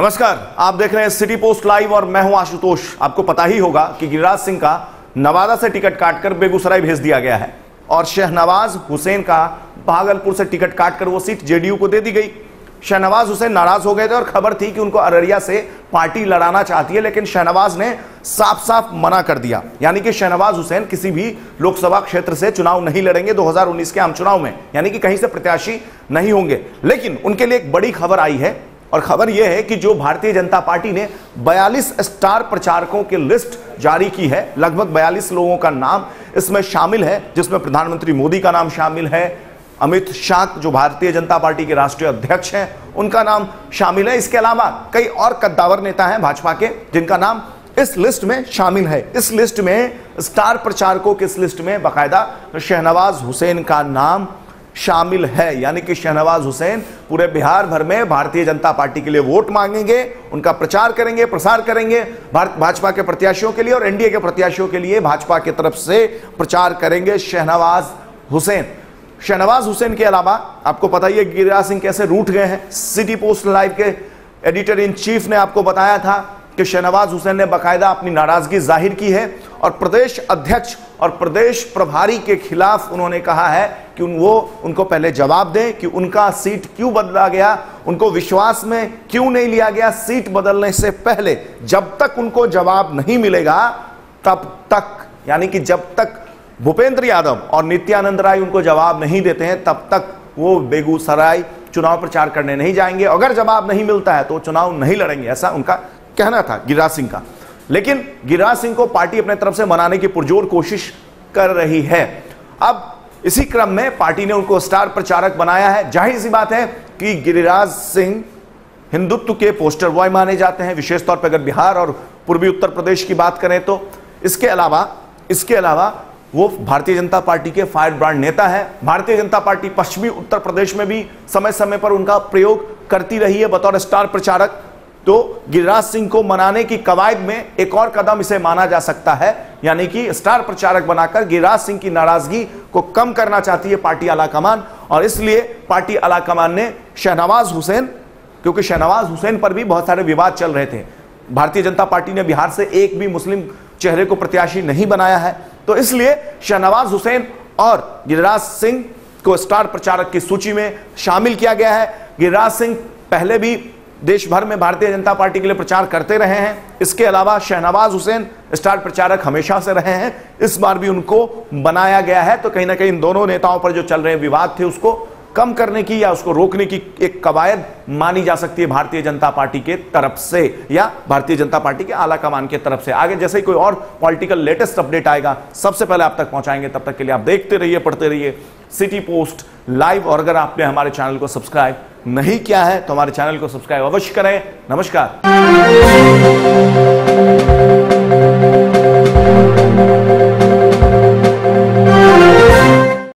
नमस्कार, आप देख रहे हैं सिटी पोस्ट लाइव और मैं हूं आशुतोष। आपको पता ही होगा कि गिरिराज सिंह का नवादा से टिकट काटकर बेगूसराय भेज दिया गया है और शाहनवाज़ हुसैन का भागलपुर से टिकट काटकर वो सीट जेडीयू को दे दी गई। शाहनवाज़ हुसैन नाराज हो गए थे और खबर थी कि उनको अररिया से पार्टी लड़ाना चाहती है, लेकिन शाहनवाज़ ने साफ साफ मना कर दिया। यानी कि शाहनवाज़ हुसैन किसी भी लोकसभा क्षेत्र से चुनाव नहीं लड़ेंगे 2019 के आम चुनाव में, यानी कि कहीं से प्रत्याशी नहीं होंगे। लेकिन उनके लिए एक बड़ी खबर आई है और खबर यह है कि जो भारतीय जनता पार्टी ने 42 स्टार प्रचारकों की लिस्ट जारी की है, लगभग 42 लोगों का नाम इसमें शामिल है, जिसमें प्रधानमंत्री मोदी का नाम शामिल है, अमित शाह जो भारतीय जनता पार्टी के राष्ट्रीय अध्यक्ष हैं उनका नाम शामिल है। इसके अलावा कई और कद्दावर नेता हैं भाजपा के जिनका नाम इस लिस्ट में शामिल है। इस लिस्ट में स्टार प्रचारकों की इस लिस्ट में बाकायदा शाहनवाज़ हुसैन का नाम शामिल है। यानी कि शाहनवाज़ हुसैन पूरे बिहार भर में भारतीय जनता पार्टी के लिए वोट मांगेंगे, उनका प्रचार करेंगे, प्रसार करेंगे भाजपा के प्रत्याशियों के लिए और एनडीए के प्रत्याशियों के लिए भाजपा की तरफ से प्रचार करेंगे शाहनवाज़ हुसैन। शाहनवाज़ हुसैन के अलावा आपको पता ही है गिरिराज सिंह कैसे रूठ गए हैं। सिटी पोस्ट लाइव के एडिटर इन चीफ ने आपको बताया था कि शाहनवाज़ हुसैन ने बाकायदा अपनी नाराजगी जाहिर की है और प्रदेश अध्यक्ष और प्रदेश प्रभारी के खिलाफ उन्होंने कहा है कि उनको पहले जवाब दें कि उनका सीट क्यों बदला गया, उनको विश्वास में क्यों नहीं लिया गया। सीट बदलने से पहले जब तक उनको जवाब नहीं मिलेगा तब तक, यानी कि जब तक भूपेंद्र यादव और नित्यानंद राय उनको जवाब नहीं देते हैं तब तक वो बेगूसराय चुनाव प्रचार करने नहीं जाएंगे। अगर जवाब नहीं मिलता है तो चुनाव नहीं लड़ेंगे, ऐसा उनका कहना था गिरिराज सिंह का। लेकिन गिरिराज सिंह को पार्टी अपने तरफ से मनाने की पुरजोर कोशिश कर रही है। अब इसी क्रम में पार्टी ने उनको स्टार प्रचारक बनाया है। जाहिर सी बात है कि गिरिराज सिंह हिंदुत्व के पोस्टर बॉय माने जाते हैं, विशेष तौर पर अगर बिहार और पूर्वी उत्तर प्रदेश की बात करें तो। इसके अलावा वो भारतीय जनता पार्टी के फायर ब्रांड नेता है। भारतीय जनता पार्टी पश्चिमी उत्तर प्रदेश में भी समय समय पर उनका प्रयोग करती रही है बतौर स्टार प्रचारक। तो गिरिराज सिंह को मनाने की कवायद में एक और कदम इसे माना जा सकता है, यानी कि स्टार प्रचारक बनाकर गिरिराज सिंह की नाराजगी को कम करना चाहती है पार्टी आलाकमान। और इसलिए पार्टी आलाकमान ने शाहनवाज़ हुसैन, क्योंकि शाहनवाज़ हुसैन पर भी बहुत सारे विवाद चल रहे थे, भारतीय जनता पार्टी ने बिहार से एक भी मुस्लिम चेहरे को प्रत्याशी नहीं बनाया है, तो इसलिए शाहनवाज़ हुसैन और गिरिराज सिंह को स्टार प्रचारक की सूची में शामिल किया गया है। गिरिराज सिंह पहले भी देश भर में भारतीय जनता पार्टी के लिए प्रचार करते रहे हैं। इसके अलावा शाहनवाज़ हुसैन स्टार प्रचारक हमेशा से रहे हैं, इस बार भी उनको बनाया गया है। तो कहीं ना कहीं इन दोनों नेताओं पर जो चल रहे विवाद थे उसको कम करने की या उसको रोकने की एक कवायद मानी जा सकती है भारतीय जनता पार्टी के तरफ से या भारतीय जनता पार्टी के आला कमान के तरफ से। आगे जैसे ही कोई और पॉलिटिकल लेटेस्ट अपडेट आएगा सबसे पहले आप तक पहुंचाएंगे, तब तक के लिए आप देखते रहिए, पढ़ते रहिए सिटी पोस्ट लाइव। और अगर आपने हमारे चैनल को सब्सक्राइब नहीं किया है तो हमारे चैनल को सब्सक्राइब अवश्य करें। नमस्कार।